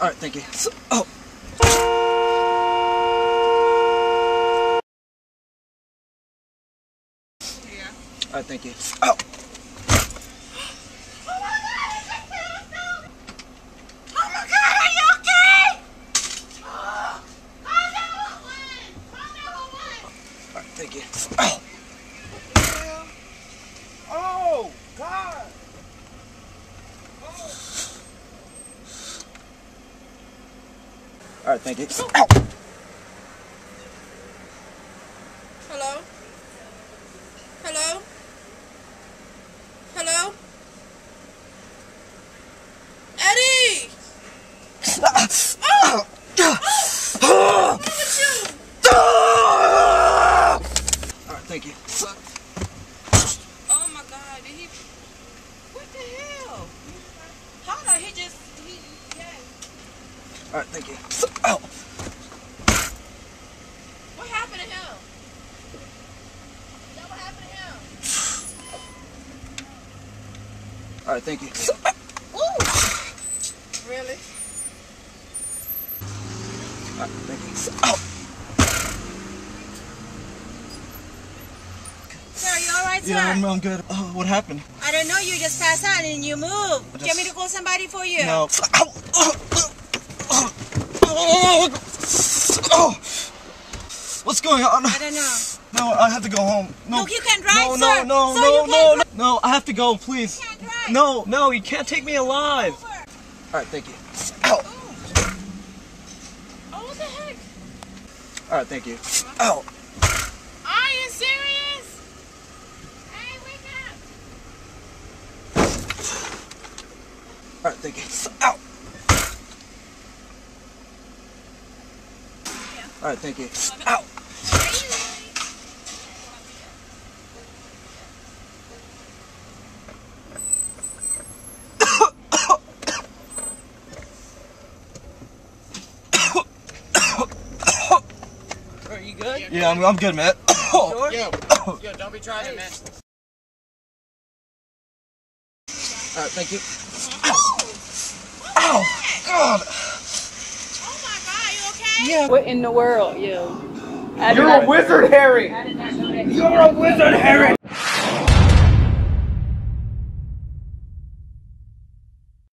All right, thank you. So, oh. Yeah. All right, thank you. Oh. Thank you. Oh. Yeah. Oh, God. Oh. All right, thank you. Oh. Hello? Hello? Hello? Eddie! Oh! Oh! Look at you! Thank you. Oh my God, did he? What the hell? How did he just? Yeah. All right, thank you. Oh. What happened to him? What happened to him? All right, thank you. Ooh. Really? All right, thank you. Oh. Yeah, I'm good. Oh, what happened? I don't know. You just passed out and you moved. Do you want me to call somebody for you? No. Oh. What's going on? I don't know. No, I have to go home. No, look, you can drive, sir. No, I have to go, please. You can't drive. No, you can't take me alive. All right, thank you. Ow. Oh, what the heck? All right, thank you. Ow. Are you serious? All right, thank you. Ow! Yeah. All right, thank you. Ow! Are you good? Yeah, I'm good, man. Sure? Yeah, don't be trying it, man. All right, thank you. Oh, God. Oh, my God. You okay? Yeah. What in the world, you? You're a wizard, Harry. I did not know that. You're a wizard, Harry.